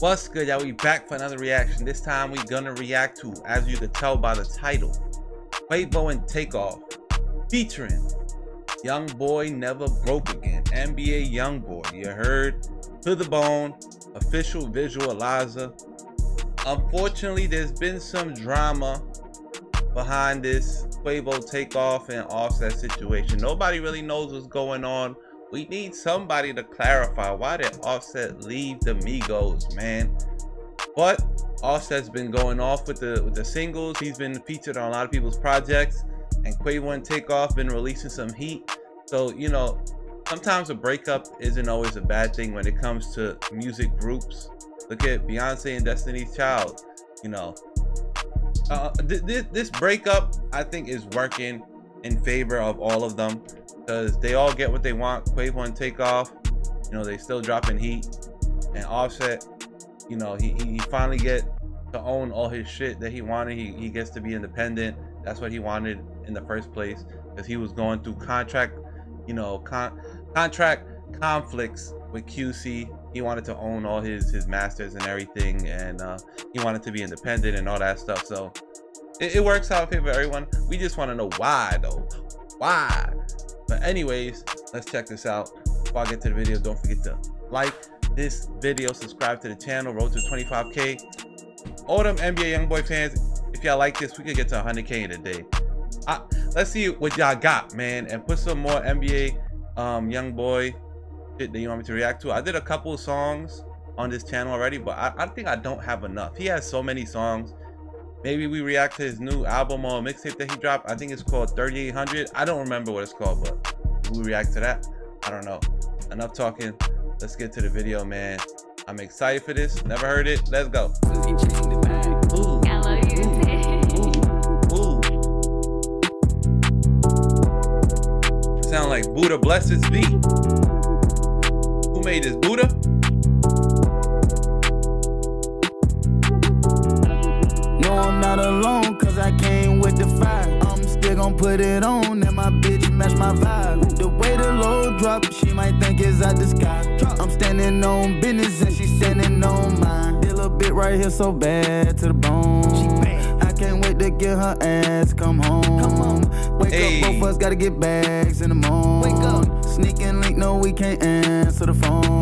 What's good, y'all? We back for another reaction. This time we gonna react to, as you could tell by the title, Quavo and Takeoff featuring YoungBoy Never Broke Again, NBA YoungBoy. You heard? To the Bone, official visualizer. Unfortunately, there's been some drama behind this Quavo, Takeoff, and Offset situation. Nobody really knows what's going on. We need somebody to clarify, why did Offset leave the Migos, man? But Offset's been going off with the singles. He's been featured on a lot of people's projects, and Quavo and Takeoff been releasing some heat. So, you know, sometimes a breakup isn't always a bad thing when it comes to music groups. Look at Beyonce and Destiny's Child, you know. This breakup, I think, is working in favor of all of them, because they all get what they want. Quavo and Takeoff, you know, they still dropping heat, and Offset, you know, he finally get to own all his shit that he wanted. He gets to be independent. That's what he wanted in the first place, because he was going through contract, you know, contract conflicts with QC. He wanted to own all his masters and everything, and he wanted to be independent and all that stuff. So it works out in favor of everyone. We just want to know why, though. Why? But anyways, let's check this out. Before I get to the video, don't forget to like this video, subscribe to the channel, road to 25K. All them NBA YoungBoy fans, if y'all like this, we could get to 100K in a day. Let's see what y'all got, man, and put some more NBA YoungBoy that you want me to react to. I did a couple of songs on this channel already, but I think I don't have enough. He has so many songs. Maybe we react to his new album or mixtape that he dropped. I think it's called 3800. I don't remember what it's called, but we react to that. I don't know. Enough talking. Let's get to the video, man. I'm excited for this. Never heard it. Let's go. Ooh. Ooh. Ooh. Sound like Buddha bless his beat. Who made this, Buddha? No, I'm not alone, cause I came with the fire. I'm still gon' put it on, and my bitch match my vibe. The way the load drop, she might think it's out the sky. I'm standing on business, and she's standing on mine. Still a bit right here, so bad to the bone. I can't wait to get her ass, come home. Come on. Wake hey. Up, both of us gotta get bags in the morning. Wake up. Sneak and link, no, we can't answer the phone.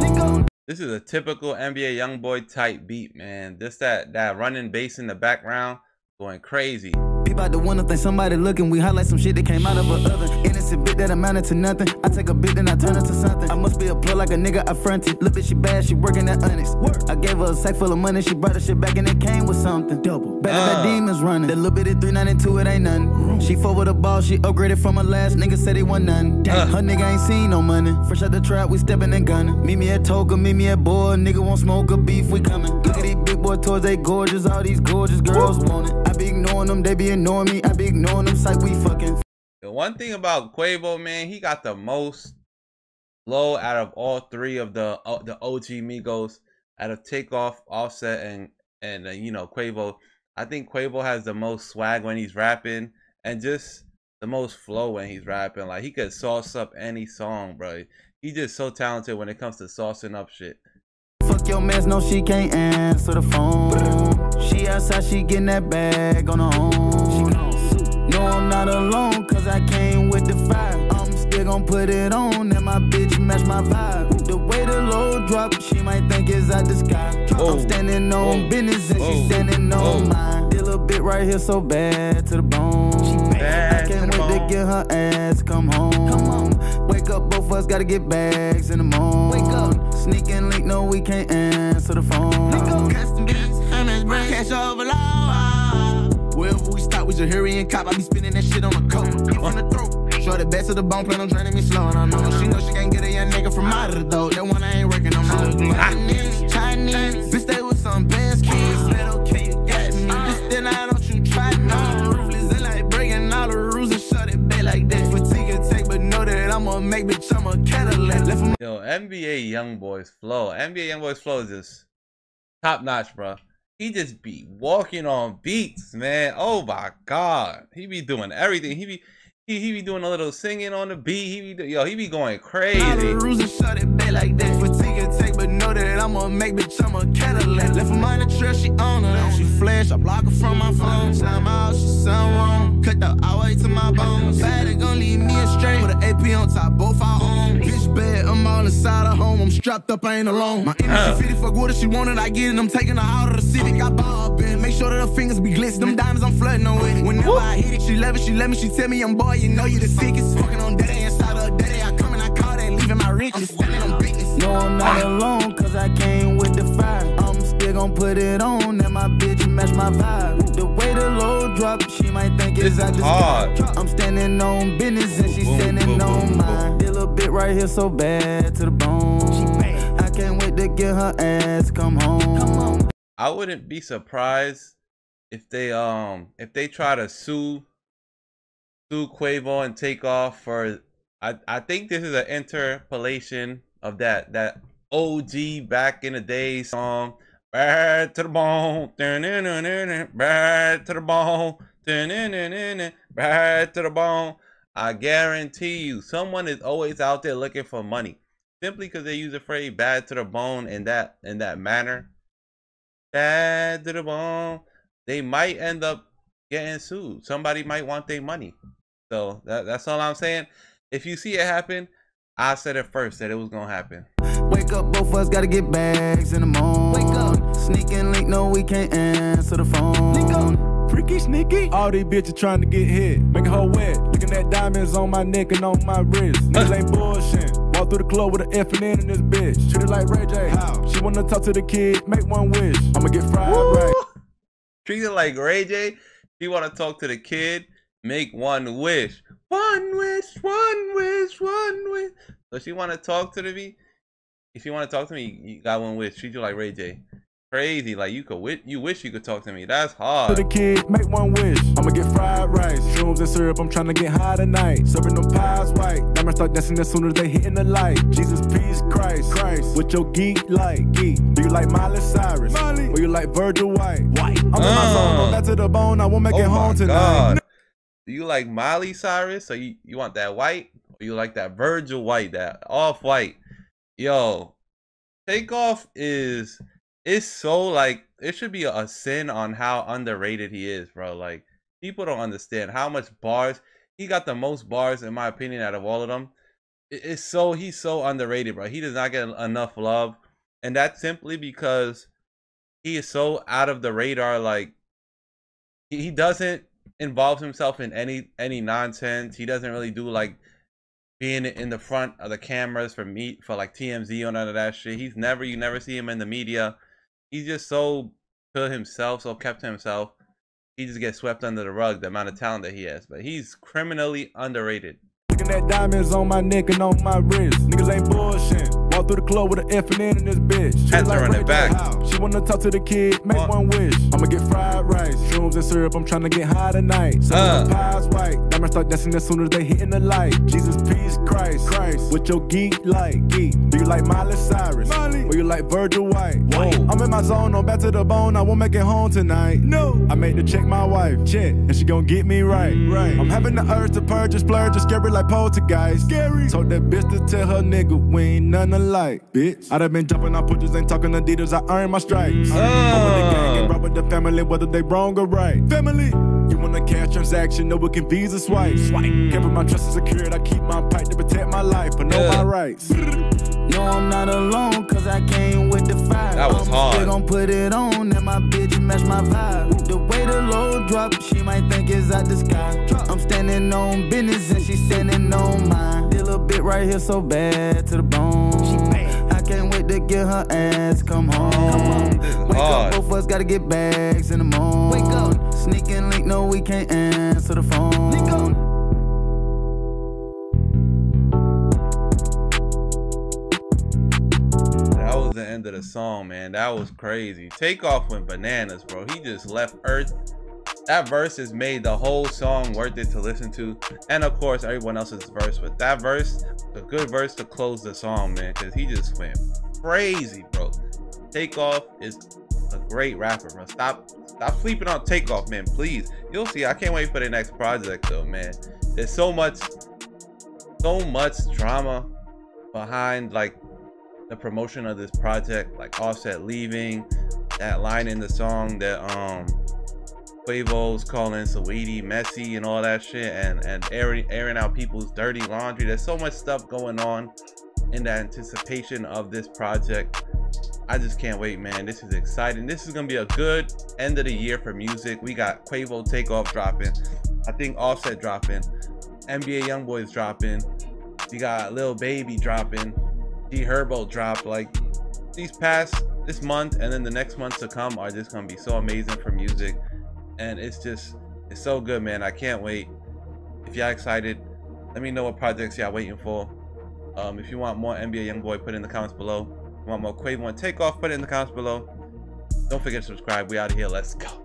This is a typical NBA YoungBoy type beat, man. Just that running bass in the background, going crazy. People out the window think somebody looking. We highlight some shit that came out of a oven. Innocent bit that amounted to nothing. I take a bit, then I turn it to something. I must be a plug like a nigga I fronted. Look at she bad, she working at Onyx. I gave her a sack full of money, she brought her shit back and it came with something. Double. Better that demons running. That little bit of 392, it ain't nothing. She forward the ball, she upgraded from her last. Nigga said he won nothing. Her nigga ain't seen no money. Fresh out the trap, we stepping and gunning. Meet me at Toga, meet me at Boy. Nigga won't smoke a beef, we coming. Look at these big boy toys, they gorgeous. All these gorgeous girls want it. I be ignoring them, they be ignoring me. I be ignoring them, like we fucking. The one thing about Quavo, man, he got the most low out of all three of the OG Migos, out of Takeoff, Offset, and you know, Quavo. I think Quavo has the most swag when he's rapping, and just the most flow when he's rapping. Like, he could sauce up any song, bro. He's just so talented when it comes to saucing up shit. Fuck your mess, no, she can't answer the phone. She outside, she getting that bag on her own. No, I'm not alone, cause I came with the fire. I'm still gon' put it on, and my bitch match my vibe. The way the load drop, she might think it's out the sky. I'm standing on business, and she's standing on mine. Still a bit right here, so bad to the bone. I can't wait to get her ass, come home. Wake up, both of us gotta get bags in the morning. Wake up. Sneak and link, no, we can't answer the phone. Custom gas, cash over law. Wherever we stop, we should hurry and cop. I be spinning that shit on the coat. On the throat. Short the best of the bone, plan on draining me slow. And I know she can't get a young nigga from out of the door. That one I ain't working on. Chinese, Chinese. Bitch, they with some best kids. Said, okay, you got me. Bitch, then I don't you try no. Roofless, they like breaking all the rules and shut it back like that. Fatigue attack, but know that I'ma make bitch, I'm a Cadillac. Yo, NBA YoungBoy's flow. NBA YoungBoy's flow is just top notch, bro. He just be walking on beats, man. Oh my God, he be doing everything. He be doing a little singing on the beat. He be going crazy. nigga take, but know that I'ma make, bitch, I'm a Cadillac. Left her mind the trail, she on her. She flash, I block her from my phone. Time out, she sound wrong. Cut the highway to my bones. Bad, it gon' leave me astray. Put an AP on top, both our own. Bitch bad, I'm all inside her home. I'm strapped up, I ain't alone. My energy fitted, fuck what if she wanted, I get it. I'm taking her out of the city. I ball up in, make sure that her fingers be glistening. Them diamonds, I'm flooding her with it. Whenever I hit it, she love it, she let me, she tell me, YoungBoy, you know you the sickest. Fucking on daddy inside her daddy, I come and I call that, leaving my riches. No, I'm not alone, cause I came with the fire. I'm still gon' put it on, and my bitch match my vibe. The way the load drop, she might think it's out the sky. I'm standing on business, and she's standing on mine. Feel a bit right here so bad to the bone. I can't wait to get her ass, come home. I wouldn't be surprised if they try to sue Quavo and Takeoff for, I think this is an interpolation of that OG back in the day song, Bad to the Bone, Bad to the Bone, Bad to the Bone. I guarantee you, someone is always out there looking for money simply because they use the phrase "bad to the bone" in that manner. Bad to the bone. They might end up getting sued. Somebody might want their money. So that's all I'm saying. If you see it happen, I said it first that it was gonna happen. Wake up, both of us gotta get bags in the morning. Wake up, sneak and link, no, we can't answer the phone. Link up, freaky sneaky. All these bitches trying to get hit, make her wet. Looking at diamonds on my neck and on my wrist. Niggas ain't bullshit. Walk through the club with an F and N in this bitch. Treat it like Ray J. How? She wanna talk to the kid, make one wish. I'ma get fried right. Treat it like Ray J. She want to talk to the kid, make one wish. One wish, one wish, one wish. So she want to talk to me. If you want to talk to me, you got one wish. Treat you like Ray J. Crazy, like you wish you could talk to me. That's hard. To the kid, make one wish. I'ma get fried rice, shrooms and syrup. I'm trying to get high tonight. Serving them pies white. I'm gonna start dancing as soon as they hitting the light. Jesus, peace, Christ. What your geek like? Geek. Do you like Miley Cyrus? Miley. Or you like Virgil White? I'm in my zone. I'm back to the bone. I won't make it home tonight. God. Do you like Miley Cyrus? Or you want that white? Or you like that Virgil White? That Off-White? Yo, Takeoff is... It's so, like, it should be a sin on how underrated he is, bro. Like, people don't understand how much bars. He got the most bars, in my opinion, out of all of them. It's so, he's so underrated, bro. He does not get enough love. And that's simply because he is so out of the radar. Like, he doesn't involve himself in any nonsense. He doesn't really do, like, being in the front of the cameras for like TMZ or none of that shit. You never see him in the media. He's just so to himself, so kept to himself. He just gets swept under the rug, the amount of talent that he has. But he's criminally underrated. Looking at diamonds on my neck and on my wrist. Niggas ain't bullshit. Walk through the club with an F and N in this bitch. Had to run it back. She wanna talk to the kid, make one wish. I'ma get fried rice, shrooms and syrup. I'm trying to get high tonight. So pies white. I'm gonna start dancing as soon as they hitting the light. Jesus, peace, Christ. What your geek like? Geek. Do you like Miley Cyrus? Miley. Or you like Virgil White? Whoa. I'm in my zone, I'm back to the bone. I won't make it home tonight. No. I made the check my wife, check, and she gon' get me right. Right. I'm having the urge to purge and splurge and scary like poltergeist. Scary. Told that bitch to tell her nigga we ain't none alike, bitch. I done been jumping on punches and talking Adidas. I earned my stripes. Over the gang and rob with the family, whether they wrong or right. Family. You want a cash transaction? No, we can Visa swipe. Can't put my trust is secured. I keep my pipe to protect my life, but know my rights. No, I'm not alone, cause I came with the fire. That was hard. They gon' put it on, and my bitch match my vibe. The way the load drop, she might think it's out the sky. I'm standing on business, and she's standing on mine. Still a bit right here, so bad to the bone. She bad. I can't wait to get her ass, come home. Wake up, both of us gotta get bags in the morning. Wake up, sneak and link, no, we can't answer the phone. Link up. The end of the song, man. That was crazy. Takeoff went bananas, bro. He just left earth. That verse has made the whole song worth it to listen to, and of course everyone else's verse, but that verse, a good verse to close the song, man, because he just went crazy, bro. Takeoff is a great rapper, bro. Stop sleeping on Takeoff, man, please. You'll see. I can't wait for the next project though, man. There's so much drama behind, like, the promotion of this project, like Offset leaving, that line in the song that Quavo's calling Saweetie messy and all that shit, and airing out people's dirty laundry. There's so much stuff going on in the anticipation of this project. I just can't wait, man. This is exciting. This is gonna be a good end of the year for music. We got Quavo Takeoff dropping, I think Offset dropping, NBA Young Boy dropping, you got Lil Baby dropping, D Herbo dropped. Like this month and then the next months to come are just gonna be so amazing for music, and it's so good, man. I can't wait. If y'all excited, let me know what projects y'all waiting for. If you want more NBA YoungBoy, put it in the comments below. If you want more Quavo and Takeoff, put it in the comments below. Don't forget to subscribe. We out of here. Let's go.